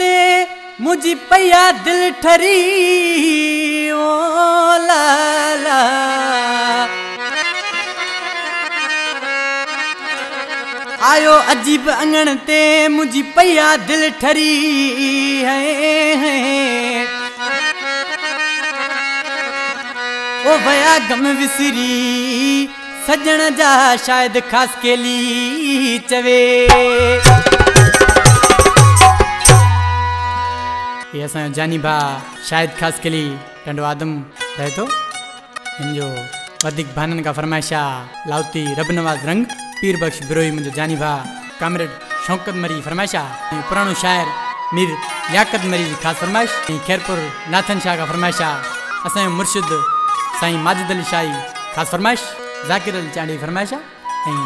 दे मुझी पैया दिल ठरी ओ लाला आयो अजीब अंगण ते मुझी पैया दिल ठरी है ओ भया गम विसरी सजन जा शायद खास के लिए चवे ये असां जानी भा शायद खास के लिए टंडो आदम रहे तो इन जो वधिक भानन का फरमाइशा लाउती रबनवाज रंग पीर बख्श बिरोई मुझो जानी भा कामरेड शौकत मरी फरमाइशा पुरानो शायर मीर याकत मरी खास फरमाइश खैरपुर नाथन शाह का फरमाइशा असां मुर्शिद साईं माजिद अली शाही खास फरमाइश जाकिर अली चांडी फरमाइश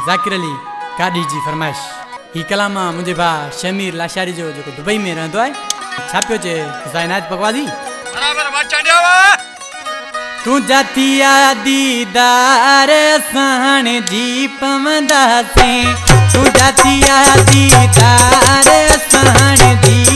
जाकिर अली काडी जी फरमाइश ही कलामा मुझे भा शमीर लाशारी जो जो दुबई में रहंदो है छापियो जे जायनात पकवादी बराबर बात चांडिया तुझा थिया दीदार साण जी पवंदासे तुझा थिया दीदार साण जी।